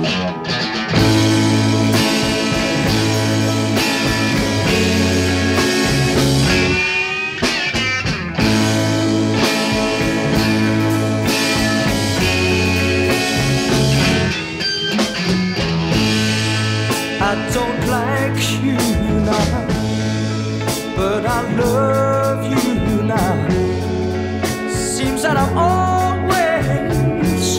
I don't like you now, but I love you now. Seems that I'm always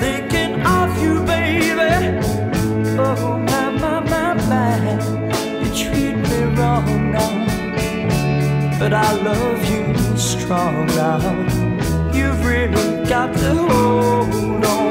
thinking of you, baby. Oh, my, my, my, my, you treat me wrong now, but I love you strong now. You've really got to hold on.